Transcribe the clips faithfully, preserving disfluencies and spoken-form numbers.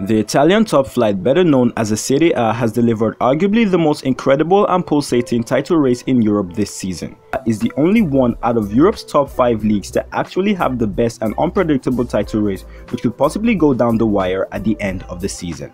The Italian top flight, better known as the Serie A, has delivered arguably the most incredible and pulsating title race in Europe this season. It is the only one out of Europe's top five leagues to actually have the best and unpredictable title race, which could possibly go down the wire at the end of the season.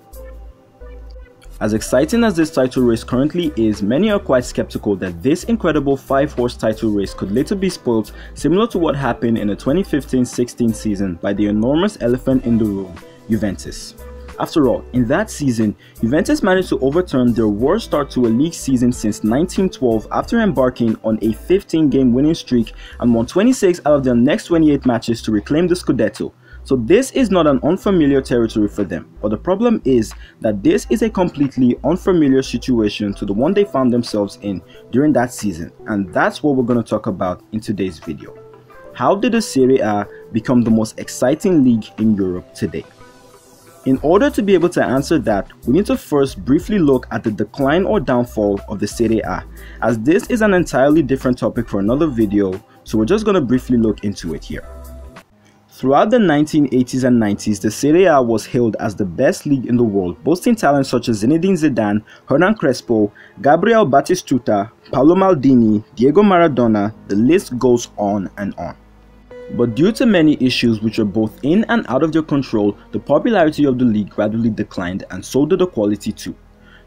As exciting as this title race currently is, many are quite skeptical that this incredible five-horse title race could later be spoilt, similar to what happened in the twenty fifteen sixteen season by the enormous elephant in the room, Juventus. After all, in that season, Juventus managed to overturn their worst start to a league season since nineteen twelve after embarking on a fifteen game winning streak and won twenty-six out of their next twenty-eight matches to reclaim the Scudetto. So this is not an unfamiliar territory for them, but the problem is that this is a completely unfamiliar situation to the one they found themselves in during that season, and that's what we're going to talk about in today's video. How did the Serie A become the most exciting league in Europe today? In order to be able to answer that, we need to first briefly look at the decline or downfall of the Serie A, as this is an entirely different topic for another video, so we're just going to briefly look into it here. Throughout the nineteen eighties and nineties, the Serie A was hailed as the best league in the world, boasting talents such as Zinedine Zidane, Hernan Crespo, Gabriel Batistuta, Paolo Maldini, Diego Maradona, the list goes on and on. But due to many issues which are both in and out of their control, the popularity of the league gradually declined, and so did the quality too.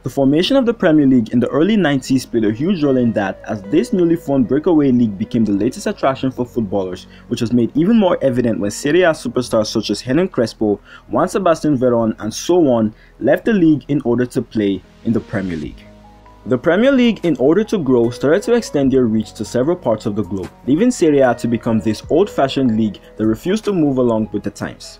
The formation of the Premier League in the early nineties played a huge role in that, as this newly formed breakaway league became the latest attraction for footballers, which was made even more evident when Serie A superstars such as Hernan Crespo, Juan Sebastián Veron and so on left the league in order to play in the Premier League. The Premier League, in order to grow, started to extend their reach to several parts of the globe, leaving Serie A to become this old-fashioned league that refused to move along with the times.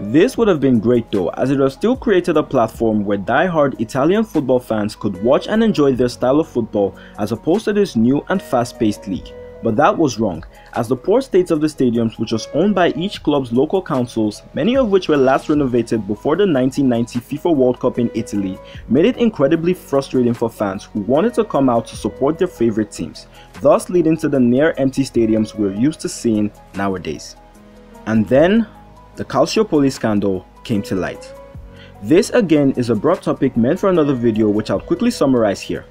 This would have been great though, as it has still created a platform where die-hard Italian football fans could watch and enjoy their style of football as opposed to this new and fast-paced league. But that was wrong, as the poor state of the stadiums, which was owned by each club's local councils, many of which were last renovated before the nineteen ninety FIFA World Cup in Italy, made it incredibly frustrating for fans who wanted to come out to support their favorite teams, thus leading to the near-empty stadiums we're used to seeing nowadays. And then the Calciopoli scandal came to light. This again is a broad topic meant for another video, which I'll quickly summarize here.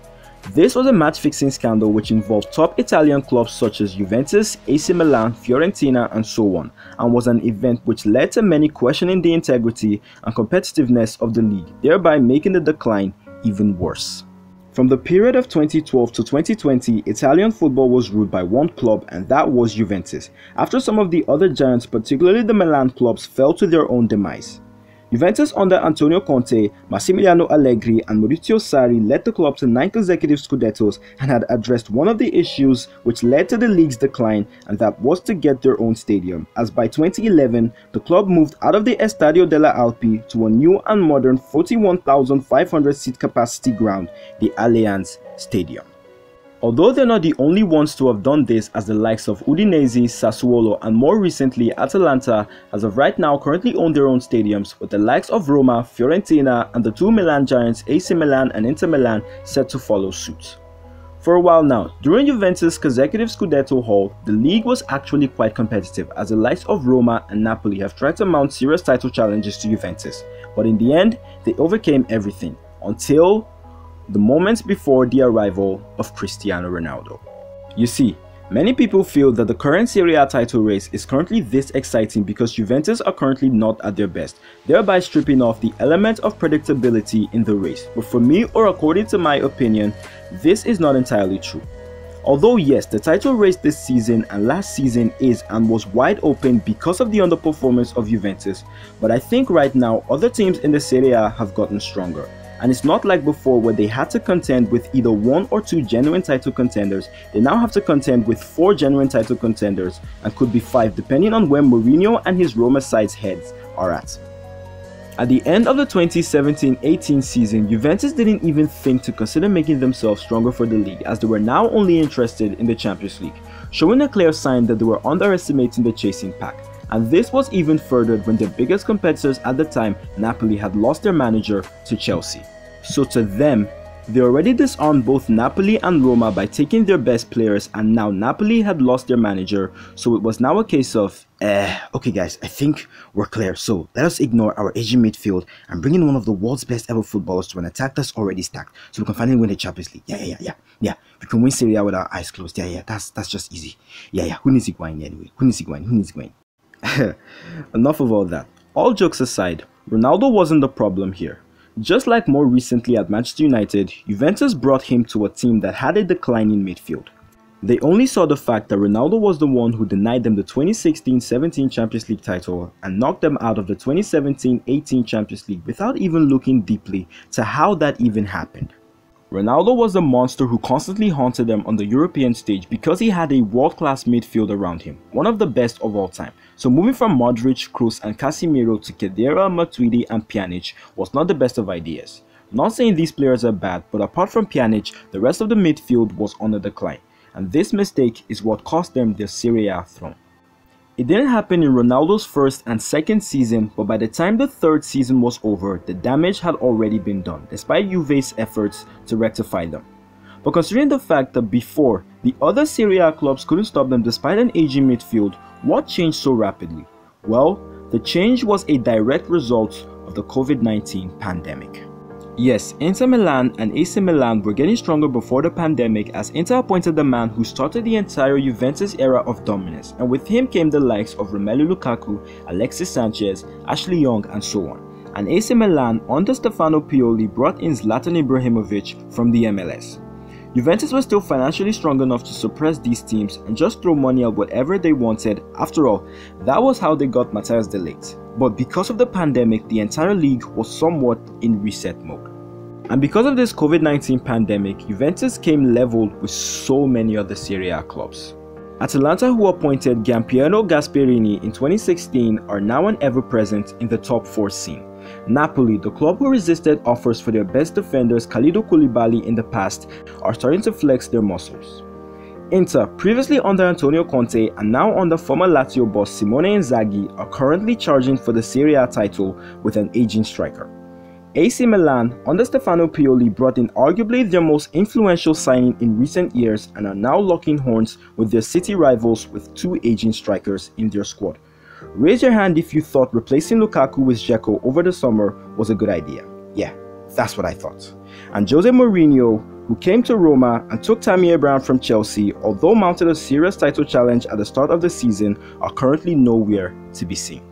This was a match-fixing scandal which involved top Italian clubs such as Juventus, A C Milan, Fiorentina and so on, and was an event which led to many questioning the integrity and competitiveness of the league, thereby making the decline even worse. From the period of twenty twelve to twenty twenty, Italian football was ruled by one club, and that was Juventus, after some of the other giants, particularly the Milan clubs, fell to their own demise. Juventus under Antonio Conte, Massimiliano Allegri and Maurizio Sarri led the club to nine consecutive Scudettos and had addressed one of the issues which led to the league's decline, and that was to get their own stadium, as by twenty eleven, the club moved out of the Stadio della Alpi to a new and modern forty-one thousand five hundred seat capacity ground, the Allianz Stadium. Although they're not the only ones to have done this, as the likes of Udinese, Sassuolo and more recently Atalanta as of right now currently own their own stadiums, with the likes of Roma, Fiorentina and the two Milan giants A C Milan and Inter Milan set to follow suit. For a while now, during Juventus' consecutive Scudetto haul, the league was actually quite competitive, as the likes of Roma and Napoli have tried to mount serious title challenges to Juventus, but in the end they overcame everything until the moments before the arrival of Cristiano Ronaldo. You see, many people feel that the current Serie A title race is currently this exciting because Juventus are currently not at their best, thereby stripping off the element of predictability in the race, but for me, or according to my opinion, this is not entirely true. Although yes, the title race this season and last season is and was wide open because of the underperformance of Juventus, but I think right now other teams in the Serie A have gotten stronger. And it's not like before where they had to contend with either one or two genuine title contenders. They now have to contend with four genuine title contenders, and could be five depending on where Mourinho and his Roma side's heads are at. At the end of the twenty seventeen eighteen season, Juventus didn't even think to consider making themselves stronger for the league, as they were now only interested in the Champions League, showing a clear sign that they were underestimating the chasing pack. And this was even furthered when their biggest competitors at the time, Napoli, had lost their manager to Chelsea. So to them, They already disarmed both Napoli and Roma by taking their best players, and now Napoli had lost their manager, so it was now a case of, eh, okay guys, I think we're clear, so let us ignore our aging midfield and bring in one of the world's best ever footballers to an attack that's already stacked, so we can finally win the Champions League. Yeah, yeah, yeah, yeah, yeah, we can win Serie A with our eyes closed. Yeah, yeah, that's that's just easy. Yeah, yeah, who needs Higuain anyway? Who needs Higuain? Who needs Higuain? Enough of all that. All jokes aside, Ronaldo wasn't the problem here. Just like more recently at Manchester United, Juventus brought him to a team that had a declining midfield. They only saw the fact that Ronaldo was the one who denied them the twenty sixteen seventeen Champions League title and knocked them out of the twenty seventeen eighteen Champions League without even looking deeply to how that even happened. Ronaldo was a monster who constantly haunted them on the European stage because he had a world-class midfield around him, one of the best of all time. So moving from Modric, Kroos and Casemiro to Kedira, Matuidi and Pjanic was not the best of ideas. Not saying these players are bad, but apart from Pjanic, the rest of the midfield was on a decline, and this mistake is what cost them their Serie A throne. It didn't happen in Ronaldo's first and second season, but by the time the third season was over, the damage had already been done, despite Juve's efforts to rectify them. But considering the fact that before, the other Serie A clubs couldn't stop them despite an aging midfield, what changed so rapidly? Well, the change was a direct result of the COVID nineteen pandemic. Yes, Inter Milan and A C Milan were getting stronger before the pandemic, as Inter appointed the man who started the entire Juventus era of dominance, and with him came the likes of Romelu Lukaku, Alexis Sanchez, Ashley Young and so on. And A C Milan under Stefano Pioli brought in Zlatan Ibrahimovic from the M L S. Juventus was still financially strong enough to suppress these teams and just throw money at whatever they wanted. After all, that was how they got Matthijs de Ligt. But because of the pandemic, the entire league was somewhat in reset mode. And because of this COVID nineteen pandemic, Juventus came leveled with so many other Serie A clubs. Atalanta, who appointed Gianpiero Gasperini in twenty sixteen, are now and ever present in the top four scene. Napoli, the club who resisted offers for their best defenders Kalidou Koulibaly in the past, are starting to flex their muscles. Inter, previously under Antonio Conte and now under former Lazio boss Simone Inzaghi, are currently charging for the Serie A title with an aging striker. A C Milan, under Stefano Pioli, brought in arguably their most influential signing in recent years and are now locking horns with their city rivals with two aging strikers in their squad. Raise your hand if you thought replacing Lukaku with Dzeko over the summer was a good idea. Yeah, that's what I thought. And Jose Mourinho, who came to Roma and took Tammy Abraham from Chelsea, although mounted a serious title challenge at the start of the season, are currently nowhere to be seen.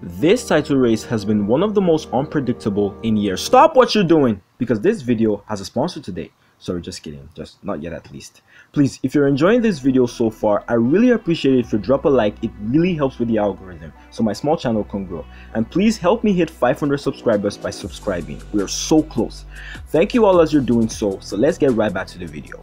This title race has been one of the most unpredictable in years. Stop what you're doing, because this video has a sponsor today. Sorry, just kidding, just not yet at least. Please, if you're enjoying this video so far, I really appreciate it if you drop a like. It really helps with the algorithm so my small channel can grow. And please help me hit five hundred subscribers by subscribing. We are so close. Thank you all as you're doing so, so let's get right back to the video.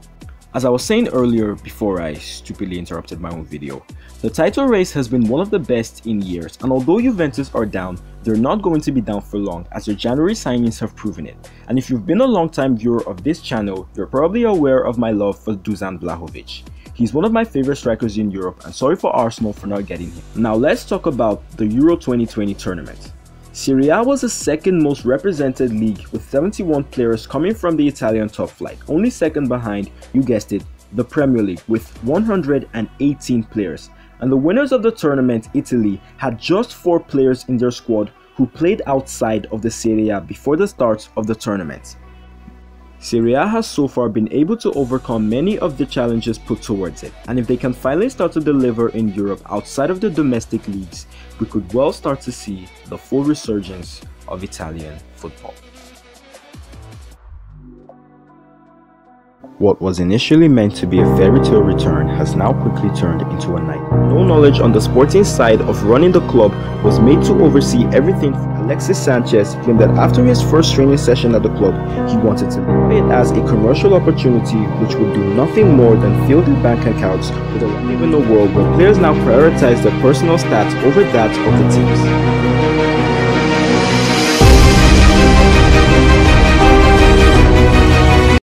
As I was saying earlier before I stupidly interrupted my own video, the title race has been one of the best in years, and although Juventus are down, they're not going to be down for long, as their January signings have proven it. And if you've been a long-time viewer of this channel, you're probably aware of my love for Dusan Blahovic. He's one of my favorite strikers in Europe, and sorry for Arsenal for not getting him. Now let's talk about the Euro twenty twenty tournament. Serie A was the second most represented league, with seventy-one players coming from the Italian top flight, only second behind, you guessed it, the Premier League with one hundred eighteen players. And the winners of the tournament, Italy, had just four players in their squad who played outside of the Serie A before the start of the tournament. Serie A has so far been able to overcome many of the challenges put towards it, and if they can finally start to deliver in Europe outside of the domestic leagues, we could well start to see the full resurgence of Italian football. What was initially meant to be a fairy tale return has now quickly turned into a nightmare. No knowledge on the sporting side of running the club was made to oversee everything. Alexis Sanchez claimed that after his first training session at the club, he wanted to view it as a commercial opportunity which would do nothing more than fill the bank accounts with a live in a world where players now prioritize their personal stats over that of the teams.